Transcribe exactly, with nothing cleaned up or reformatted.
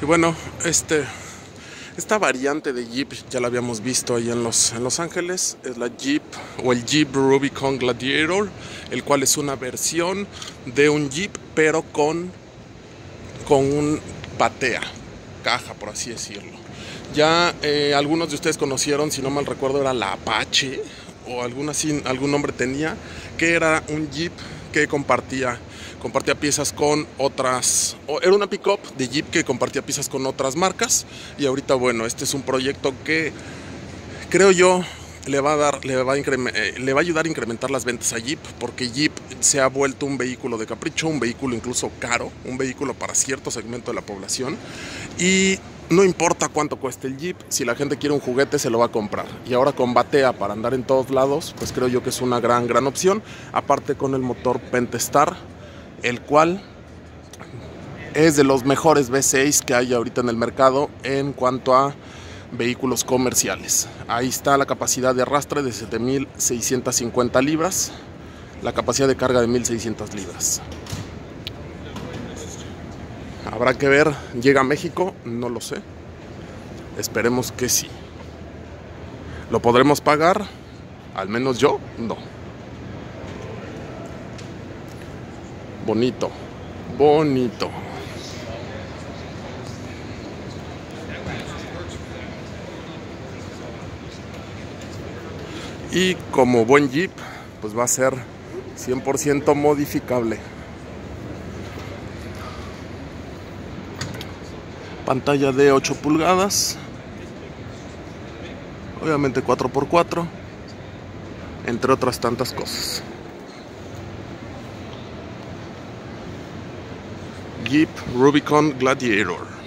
Y bueno, este, esta variante de Jeep ya la habíamos visto ahí en Los, en Los Ángeles. Es la Jeep o el Jeep Rubicon Gladiator, el cual es una versión de un Jeep, pero con, con un batea, caja, por así decirlo. Ya eh, algunos de ustedes conocieron, si no mal recuerdo, era la Apache o alguna, sin, algún nombre tenía, que era un Jeep que compartía, compartía piezas con otras, o era una pick-up de Jeep que compartía piezas con otras marcas. Y ahorita, bueno, este es un proyecto que creo yo le va a dar, le va a le va a ayudar a incrementar las ventas a Jeep, porque Jeep se ha vuelto un vehículo de capricho, un vehículo incluso caro, un vehículo para cierto segmento de la población, y no importa cuánto cueste el Jeep, si la gente quiere un juguete se lo va a comprar. Y ahora con batea para andar en todos lados, pues creo yo que es una gran, gran opción. Aparte con el motor Pentestar, el cual es de los mejores V seis que hay ahorita en el mercado en cuanto a vehículos comerciales. Ahí está la capacidad de arrastre de siete mil seiscientas cincuenta libras, la capacidad de carga de mil seiscientas libras. Habrá que ver, ¿llega a México? No lo sé. Esperemos que sí. ¿Lo podremos pagar? Al menos yo, no. Bonito, bonito. Y como buen Jeep, pues va a ser cien por ciento modificable. Pantalla de ocho pulgadas, obviamente cuatro por cuatro, entre otras tantas cosas. Jeep Rubicon Gladiator.